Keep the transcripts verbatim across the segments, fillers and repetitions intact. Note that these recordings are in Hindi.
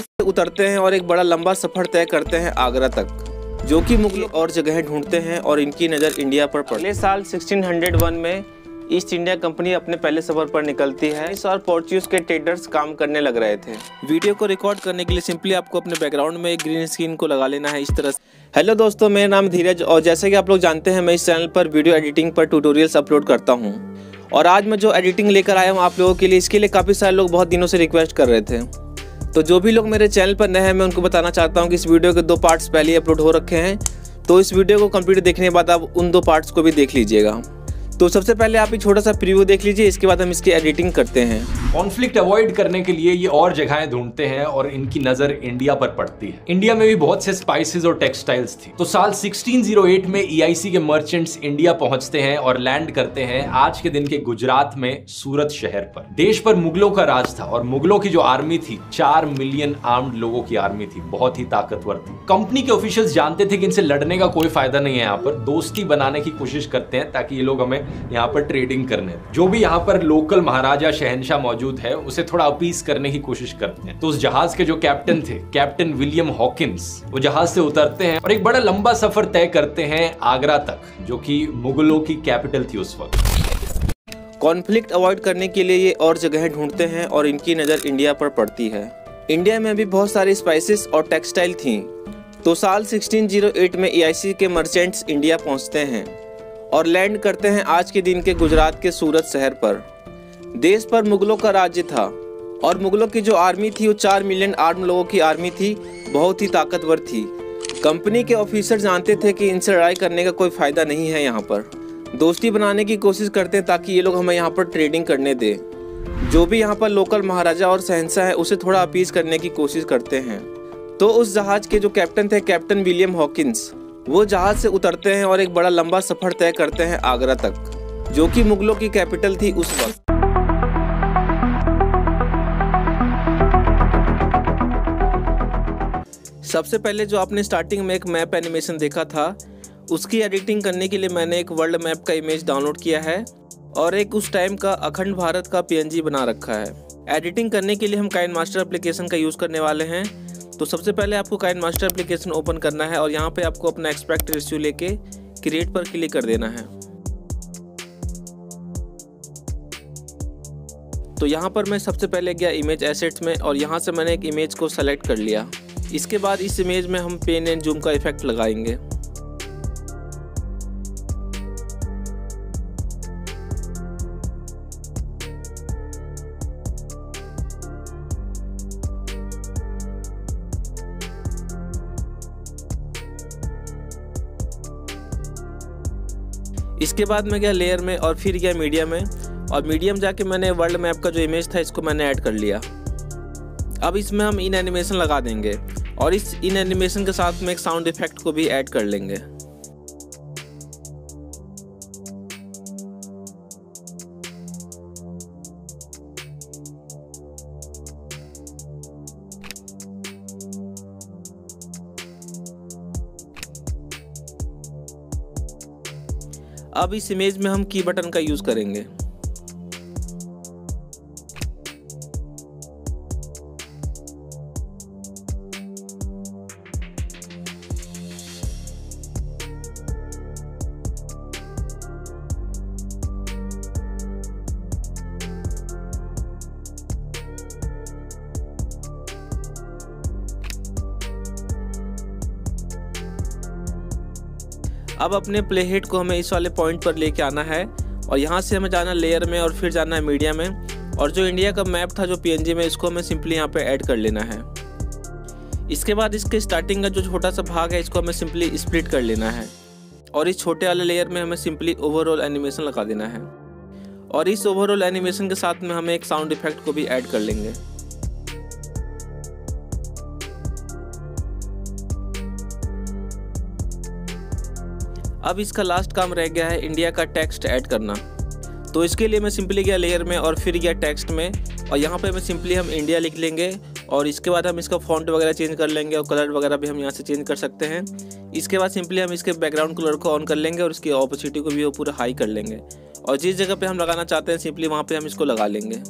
से उतरते हैं और एक बड़ा लंबा सफर तय करते हैं आगरा तक, जो कि मुगल और जगह ढूंढते हैं और इनकी नज़र इंडिया पर पड़ती है। साल सोलह सौ एक में ईस्ट इंडिया कंपनी अपने पहले सफर पर निकलती है। इस और पोर्चुगीज के ट्रेडर्स काम करने लग रहे थे। वीडियो को रिकॉर्ड करने के लिए सिंपली आपको अपने बैकग्राउंड में एक ग्रीन स्क्रीन को लगा लेना है इस तरह से। हेलो दोस्तों, मेरा नाम धीरज और जैसे कि आप लोग जानते हैं मैं इस चैनल पर वीडियो एडिटिंग पर ट्यूटोरियल्स अपलोड करता हूँ और आज मैं जो एडिटिंग लेकर आया हूँ आप लोगों के लिए, इसके लिए काफ़ी सारे लोग बहुत दिनों से रिक्वेस्ट कर रहे थे। तो जो भी लोग मेरे चैनल पर नए हैं मैं उनको बताना चाहता हूं कि इस वीडियो के दो पार्ट्स पहले ही अपलोड हो रखे हैं, तो इस वीडियो को कंप्लीट देखने के बाद आप उन दो पार्ट्स को भी देख लीजिएगा। तो सबसे पहले आप ये छोटा सा प्रीव्यू देख लीजिए, इसके बाद हम इसकी एडिटिंग करते हैं। कॉन्फ्लिक्ट अवॉइड करने के लिए ये और जगहें ढूंढते हैं और इनकी नजर इंडिया पर पड़ती है। इंडिया में भी बहुत से स्पाइसेस और टेक्सटाइल्स थी। तो साल सोलह सौ आठ में ई आई सी के मर्चेंट्स इंडिया पहुंचते हैं और लैंड करते हैं आज के दिन के गुजरात में सूरत शहर पर। देश पर मुगलों का राज था और मुगलों की जो आर्मी थी, चार मिलियन आर्म्ड लोगों की आर्मी थी, बहुत ही ताकतवर थी। कंपनी के ऑफिशियल्स जानते थे कि इनसे लड़ने का कोई फायदा नहीं है, यहाँ पर दोस्ती बनाने की कोशिश करते हैं ताकि ये लोग हमें यहाँ पर ट्रेडिंग करने। जो भी यहाँ पर लोकल महाराजा शहनशाह मौजूद है उसे थोड़ा अपीस करने की कोशिश करते हैं। तो उस जहाज के जो कैप्टन थे, कैप्टन विलियम हॉकिंस, वो जहाज से उतरते हैं और एक बड़ा लंबा सफर तय करते हैं आगरा तक, जो कि मुगलों की कैपिटल थी उस वक्त। कॉन्फ्लिक्ट अवॉइड करने के लिए ये और जगह ढूंढते हैं और इनकी नजर इंडिया पर पड़ती है। इंडिया में भी बहुत सारी स्पाइसेस और टेक्सटाइल थी। तो साल सोलह सौ आठ में ई आई सी के मर्चेंट्स इंडिया पहुंचते हैं और लैंड करते हैं आज के दिन के गुजरात के सूरत शहर पर। देश पर मुगलों का राज्य था और मुगलों की जो आर्मी थी वो चार मिलियन आर्म लोगों की आर्मी थी, बहुत ही ताकतवर थी। कंपनी के ऑफिसर जानते थे कि इनसे लड़ाई करने का कोई फ़ायदा नहीं है, यहाँ पर दोस्ती बनाने की कोशिश करते हैं ताकि ये लोग हमें यहाँ पर ट्रेडिंग करने दें। जो भी यहाँ पर लोकल महाराजा और शहंशाह है उसे थोड़ा अपीस करने की कोशिश करते हैं। तो उस जहाज़ के जो कैप्टन थे, कैप्टन विलियम हॉकिंस, वो जहाज से उतरते हैं और एक बड़ा लंबा सफर तय करते हैं आगरा तक, जो कि मुगलों की कैपिटल थी उस वक्त। सबसे पहले जो आपने स्टार्टिंग में एक मैप एनिमेशन देखा था, उसकी एडिटिंग करने के लिए मैंने एक वर्ल्ड मैप का इमेज डाउनलोड किया है और एक उस टाइम का अखंड भारत का पी एन जी बना रखा है। एडिटिंग करने के लिए हम काइनमास्टर एप्लीकेशन का यूज़ करने वाले हैं। तो सबसे पहले आपको काइनमास्टर एप्लीकेशन ओपन करना है और यहाँ पे आपको अपना एक्सपेक्ट रेशियो लेके क्रिएट पर क्लिक कर देना है। तो यहाँ पर मैं सबसे पहले गया इमेज एसेट्स में और यहाँ से मैंने एक इमेज को सेलेक्ट कर लिया। इसके बाद इस इमेज में हम पेन एंड जूम का इफेक्ट लगाएंगे। इसके बाद मैं गया लेयर में और फिर गया मीडिया में और मीडियम जाके मैंने वर्ल्ड मैप का जो इमेज था इसको मैंने ऐड कर लिया। अब इसमें हम इन एनिमेशन लगा देंगे और इस इन एनिमेशन के साथ में एक साउंड इफेक्ट को भी ऐड कर लेंगे। अब इस इमेज में हम की बटन का यूज करेंगे। अब अपने प्लेहेड को हमें इस वाले पॉइंट पर लेके आना है और यहाँ से हमें जाना लेयर में और फिर जाना है मीडिया में और जो इंडिया का मैप था जो पी एन जी में, इसको हमें सिंपली यहाँ पे ऐड कर लेना है। इसके बाद इसके स्टार्टिंग का जो छोटा सा भाग है इसको हमें सिंपली स्प्लिट कर लेना है और इस छोटे वाले लेयर में हमें सिंपली ओवरऑल एनिमेशन लगा देना है और इस ओवरऑल एनिमेशन के साथ में हमें एक साउंड इफेक्ट को भी ऐड कर लेंगे। अब इसका लास्ट काम रह गया है इंडिया का टेक्स्ट ऐड करना। तो इसके लिए मैं सिंपली गया लेयर में और फिर गया टेक्स्ट में और यहाँ पे मैं सिंपली हम इंडिया लिख लेंगे और इसके बाद हम इसका फॉन्ट वगैरह चेंज कर लेंगे और कलर वगैरह भी हम यहाँ से चेंज कर सकते हैं। इसके बाद सिंपली हम इसके बैकग्राउंड कलर को ऑन कर लेंगे और इसकी ऑपोसिटी को भी वो पूरा हाई कर लेंगे और जिस जगह पर हम लगाना चाहते हैं सिंपली वहाँ पर हम इसको लगा लेंगे।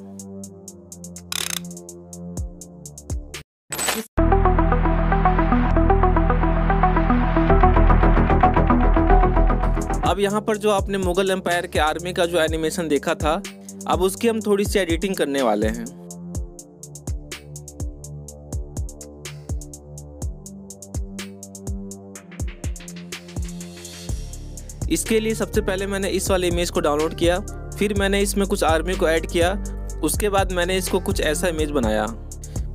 अब यहाँ पर जो आपने मुगल एम्पायर के आर्मी का जो एनिमेशन देखा था, अब उसकी हम थोड़ी सी एडिटिंग करने वाले हैं। इसके लिए सबसे पहले मैंने इस वाले इमेज को डाउनलोड किया, फिर मैंने इसमें कुछ आर्मी को ऐड किया, उसके बाद मैंने इसको कुछ ऐसा इमेज बनाया,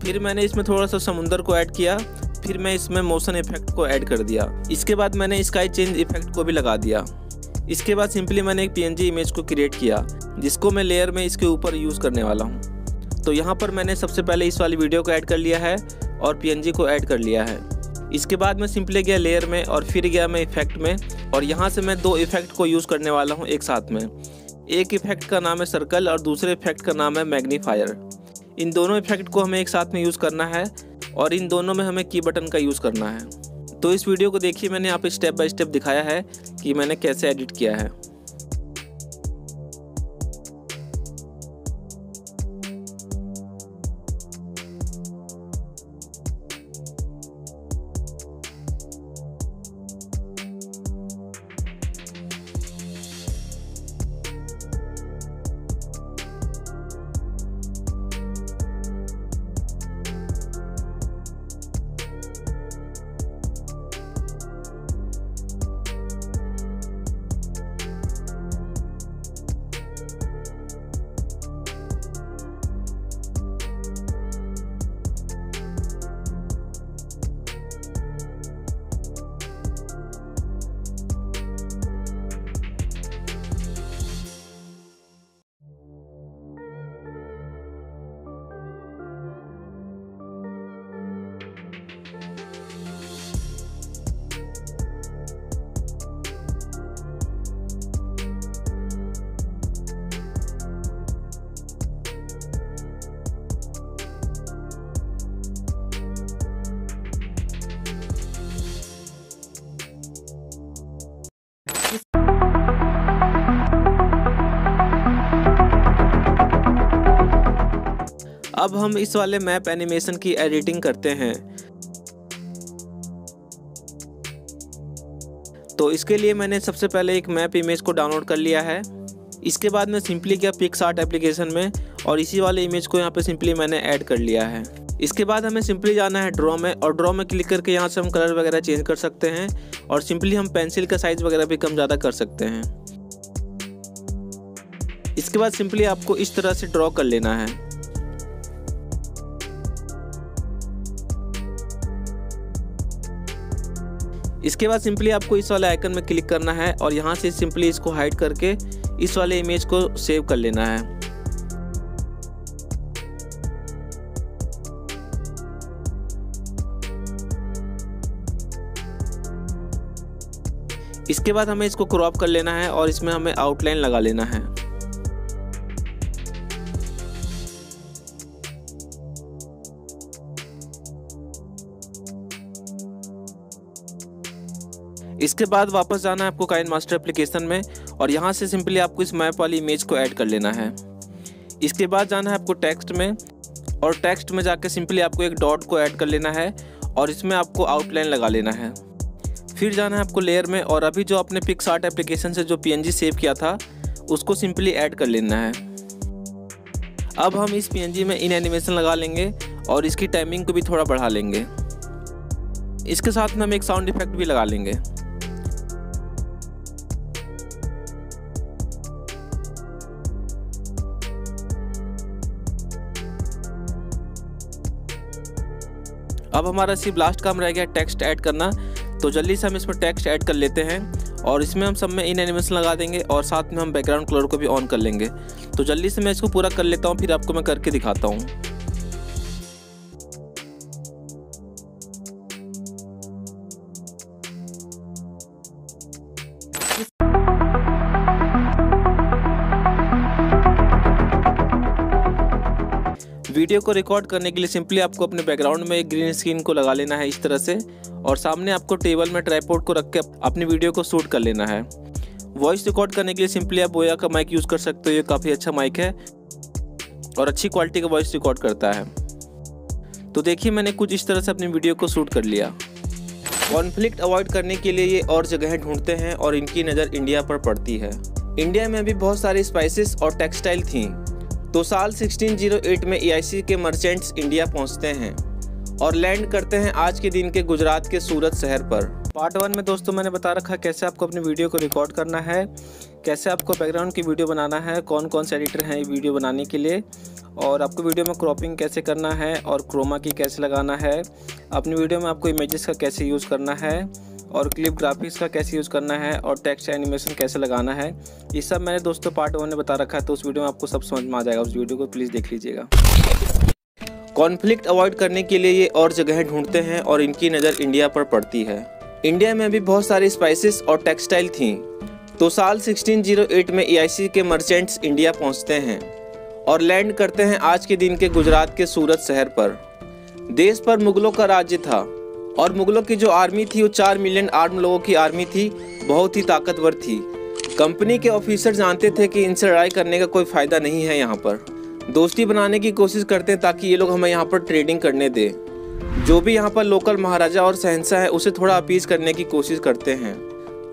फिर मैंने इसमें थोड़ा सा समुंदर को ऐड किया, फिर मैं इसमें मोशन इफेक्ट को ऐड कर दिया। इसके बाद मैंने स्काई चेंज इफेक्ट को भी लगा दिया। इसके बाद सिंपली मैंने एक पीएनजी इमेज को क्रिएट किया, जिसको मैं लेयर में इसके ऊपर यूज़ करने वाला हूँ। तो यहाँ पर मैंने सबसे पहले इस वाली वीडियो को ऐड कर लिया है और पीएनजी को ऐड कर लिया है। इसके बाद मैं सिंपली गया लेयर में और फिर गया मैं इफेक्ट में, और यहाँ से मैं दो इफेक्ट को यूज़ करने वाला हूँ एक साथ में। एक इफेक्ट का नाम है सर्कल और दूसरे इफेक्ट का नाम है मैग्नीफायर। इन दोनों इफेक्ट को हमें एक साथ में यूज़ करना है और इन दोनों में हमें की बटन का यूज़ करना है। तो इस वीडियो को देखिए, मैंने यहाँ पे स्टेप बाय स्टेप दिखाया है कि मैंने कैसे एडिट किया है। अब हम इस वाले मैप एनिमेशन की एडिटिंग करते हैं। तो इसके लिए मैंने सबसे पहले एक मैप इमेज को डाउनलोड कर लिया है। इसके बाद मैं सिंपली गया पिक्सआर्ट एप्लीकेशन में और इसी वाले इमेज को यहाँ पे सिंपली मैंने ऐड कर लिया है। इसके बाद हमें सिंपली जाना है ड्रॉ में और ड्रॉ में क्लिक करके यहाँ से हम कलर वगैरह चेंज कर सकते हैं और सिंपली हम पेंसिल का साइज़ वगैरह भी कम ज़्यादा कर सकते हैं। इसके बाद सिंपली आपको इस तरह से ड्रॉ कर लेना है। इसके बाद सिंपली आपको इस वाले आइकन में क्लिक करना है और यहाँ से सिंपली इसको हाइड करके इस वाले इमेज को सेव कर लेना है। इसके बाद हमें इसको क्रॉप कर लेना है और इसमें हमें आउटलाइन लगा लेना है। इसके बाद वापस जाना है आपको काइनमास्टर एप्लीकेशन में और यहाँ से सिंपली आपको इस मैप वाली इमेज को ऐड कर लेना है। इसके बाद जाना है आपको टेक्स्ट में और टेक्स्ट में जाके सिंपली आपको एक डॉट को ऐड कर लेना है और इसमें आपको आउटलाइन लगा लेना है। फिर जाना है आपको लेयर में और अभी जो आपने पिक्सआर्ट एप्लीकेशन से जो पीएनजी सेव किया था उसको सिंपली ऐड कर लेना है। अब हम इस पीएनजी में इन एनिमेशन लगा लेंगे और इसकी टाइमिंग को भी थोड़ा बढ़ा लेंगे। इसके साथ में हम एक साउंड इफेक्ट भी लगा लेंगे। अब हमारा सिर्फ लास्ट काम रह गया टेक्स्ट ऐड करना, तो जल्दी से हम इस पर टेक्स्ट ऐड कर लेते हैं और इसमें हम सब में इन एनिमेशन लगा देंगे और साथ में हम बैकग्राउंड कलर को भी ऑन कर लेंगे। तो जल्दी से मैं इसको पूरा कर लेता हूँ, फिर आपको मैं करके दिखाता हूँ। वीडियो को रिकॉर्ड करने के लिए सिंपली आपको अपने बैकग्राउंड में एक ग्रीन स्क्रीन को लगा लेना है इस तरह से और सामने आपको टेबल में ट्राइपॉड को रख के अपनी वीडियो को शूट कर लेना है। वॉइस रिकॉर्ड करने के लिए सिंपली आप बोया का माइक यूज़ कर सकते हो, ये काफ़ी अच्छा माइक है और अच्छी क्वालिटी का वॉइस रिकॉर्ड करता है। तो देखिए मैंने कुछ इस तरह से अपनी वीडियो को शूट कर लिया। कॉन्फ्लिक्ट अवॉइड करने के लिए ये और जगहें ढूंढते हैं और इनकी नज़र इंडिया पर पड़ती है। इंडिया में भी बहुत सारी स्पाइसेस और टेक्सटाइल थीं। तो साल सोलह सौ आठ में ई आई सी के मर्चेंट्स इंडिया पहुंचते हैं और लैंड करते हैं आज के दिन के गुजरात के सूरत शहर पर। पार्ट वन में दोस्तों मैंने बता रखा कैसे आपको अपनी वीडियो को रिकॉर्ड करना है, कैसे आपको बैकग्राउंड की वीडियो बनाना है, कौन कौन से एडिटर हैं ये वीडियो बनाने के लिए, और आपको वीडियो में क्रॉपिंग कैसे करना है और क्रोमा की कैसे लगाना है, अपनी वीडियो में आपको इमेजेस का कैसे यूज़ करना है और क्लिप ग्राफिक्स का कैसे यूज़ करना है और टेक्स्ट एनिमेशन कैसे लगाना है, ये सब मैंने दोस्तों पार्ट वन में बता रखा है। तो उस वीडियो में आपको सब समझ में आ जाएगा, उस वीडियो को प्लीज़ देख लीजिएगा। कॉन्फ्लिक्ट अवॉइड करने के लिए ये और जगहें ढूंढते हैं और इनकी नज़र इंडिया पर पड़ती है। इंडिया में भी बहुत सारी स्पाइसेस और टेक्सटाइल थीं। तो साल सोलह सौ आठ में ई आई सी के मर्चेंट्स इंडिया पहुंचते हैं और लैंड करते हैं आज के दिन के गुजरात के सूरत शहर पर। देश पर मुगलों का राज्य था और मुगलों की जो आर्मी थी वो चार मिलियन आर्म लोगों की आर्मी थी, बहुत ही ताकतवर थी। कंपनी के ऑफिसर जानते थे कि इनसे लड़ाई करने का कोई फ़ायदा नहीं है, यहाँ पर दोस्ती बनाने की कोशिश करते हैं ताकि ये लोग हमें यहाँ पर ट्रेडिंग करने दें। जो भी यहाँ पर लोकल महाराजा और शहंशाह है उसे थोड़ा अपीज करने की कोशिश करते हैं।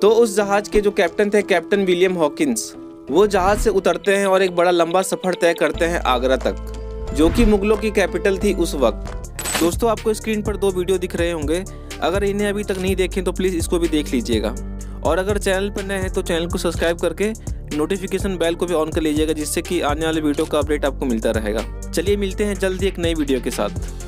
तो उस जहाज़ के जो कैप्टन थे कैप्टन विलियम हॉकिंस, वो जहाज़ से उतरते हैं और एक बड़ा लंबा सफ़र तय करते हैं आगरा तक, जो कि मुगलों की कैपिटल थी उस वक्त। दोस्तों आपको स्क्रीन पर दो वीडियो दिख रहे होंगे, अगर इन्हें अभी तक नहीं देखें तो प्लीज़ इसको भी देख लीजिएगा, और अगर चैनल पर नए हैं तो चैनल को सब्सक्राइब करके नोटिफिकेशन बेल को भी ऑन कर लीजिएगा, जिससे कि आने वाले वीडियो का अपडेट आपको मिलता रहेगा। चलिए मिलते हैं जल्दी एक नई वीडियो के साथ।